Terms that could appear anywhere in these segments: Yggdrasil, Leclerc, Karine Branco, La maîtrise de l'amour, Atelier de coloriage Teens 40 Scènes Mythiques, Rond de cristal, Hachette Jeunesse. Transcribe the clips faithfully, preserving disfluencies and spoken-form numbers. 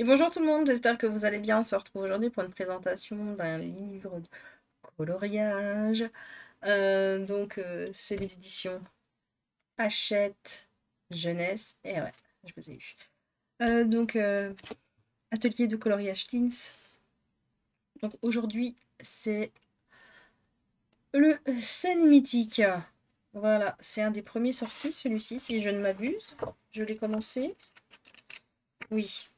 Et bonjour tout le monde, j'espère que vous allez bien. On se retrouve aujourd'hui pour une présentation d'un livre de coloriage. Euh, donc, euh, c'est les éditions Hachette Jeunesse. Et ouais, je vous ai eu. Euh, donc, euh, Atelier de coloriage Teens. Donc, aujourd'hui, c'est le Scène mythique. Voilà, c'est un des premiers sortis, celui-ci, si je ne m'abuse. Je l'ai commencé. Oui.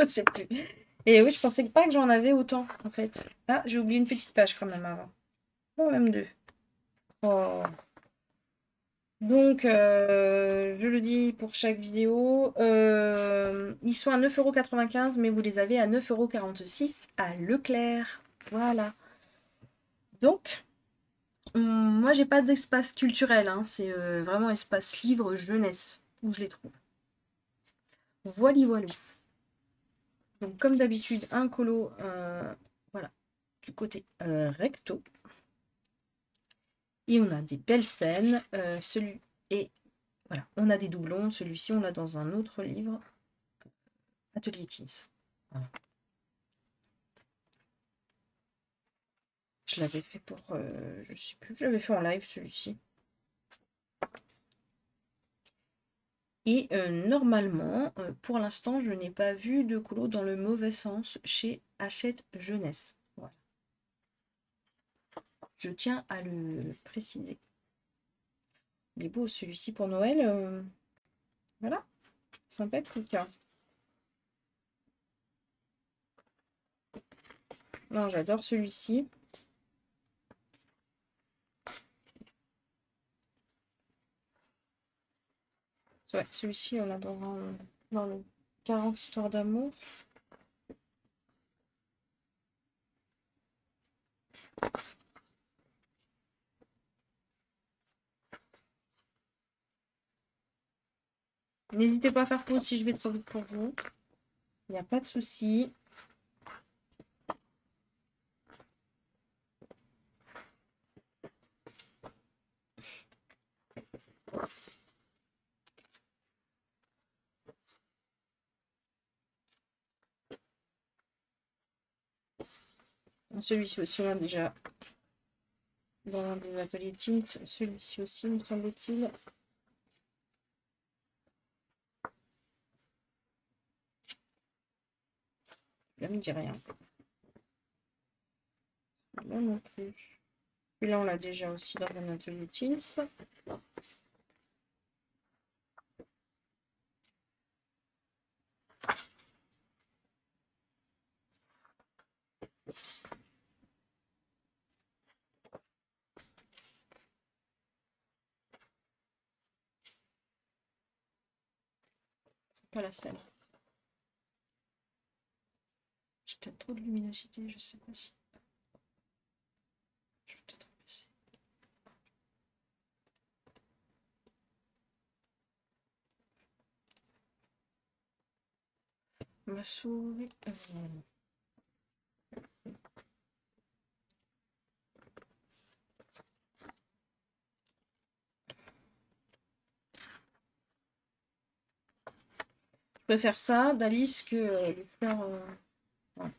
Je sais plus. Et oui, je pensais pas que j'en avais autant, en fait. Ah, j'ai oublié une petite page quand même avant. Oh, même deux. Oh. Donc, euh, je le dis pour chaque vidéo, euh, ils sont à neuf euros quatre-vingt-quinze, mais vous les avez à neuf euros quarante-six à Leclerc. Voilà. Donc, moi, j'ai pas d'espace culturel. Hein. C'est euh, vraiment espace livre jeunesse où je les trouve. Voili voilou. Donc, comme d'habitude, un colo euh, voilà, du côté euh, recto. Et on a des belles scènes. Euh, celui et voilà, on a des doublons. Celui-ci, on l'a dans un autre livre. Atelier Teens. Voilà. Je l'avais fait pour... Euh, je sais plus. Je l'avais fait en live, celui-ci. Et euh, normalement, euh, pour l'instant, je n'ai pas vu de colo dans le mauvais sens chez Hachette Jeunesse. Voilà. Je tiens à le préciser. Il est beau celui-ci pour Noël. Euh... Voilà. Sympathique. Hein. Non, j'adore celui-ci. Ouais, celui-ci, on l'a dans, un, dans le quarante histoires d'amour. N'hésitez pas à faire pause si je vais trop vite pour vous. Il n'y a pas de souci. Celui-ci aussi, on a déjà dans des ateliers Teens. Celui-ci aussi, me semble-t-il. Là, il ne dit rien. Là non plus. Et là, on l'a déjà aussi dans un atelier Teens. Pas la scène. J'ai peut-être trop de luminosité, je sais pas si. Je vais peut-être baisser. Ma souris. Je préfère ça d'Alice que euh, les fleurs. Euh... Ouais.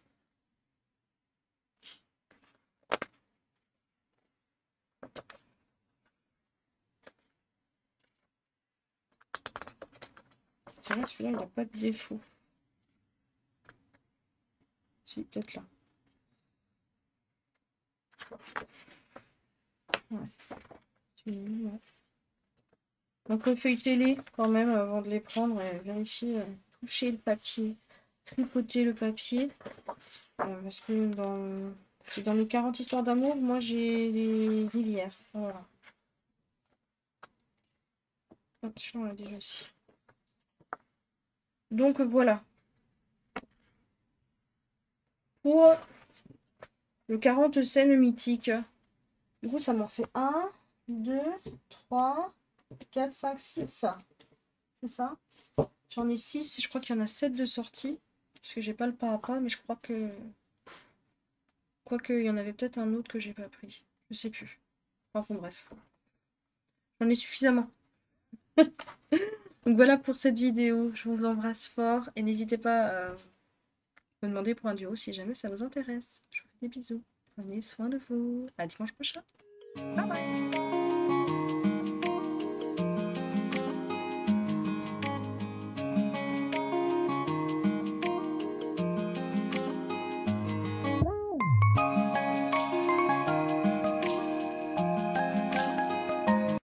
C'est vrai, celui-là, il n'a pas de défaut. C'est peut-être là. Ouais. C'est nul, ouais. Donc, feuilletez-les quand même avant de les prendre et vérifier, euh, toucher le papier, tripoter le papier. Euh, parce que dans, dans les quarante histoires d'amour, moi j'ai des rivières. Voilà. Oh, on l'a déjà aussi. Donc voilà. Pour le quarante scènes mythiques. Du coup, ça m'en fait un, deux, trois, quatre, cinq, six. C'est ça. J'en ai six. Je crois qu'il y en a sept de sortie. Parce que j'ai pas le pas à pas. Mais je crois que... Quoique, il y en avait peut-être un autre que j'ai pas pris. Je sais plus. Enfin, bon, bref. J'en ai suffisamment. Donc voilà pour cette vidéo. Je vous embrasse fort et n'hésitez pas à me demander pour un duo si jamais ça vous intéresse. Je vous fais des bisous. Prenez soin de vous. À dimanche prochain. Bye bye.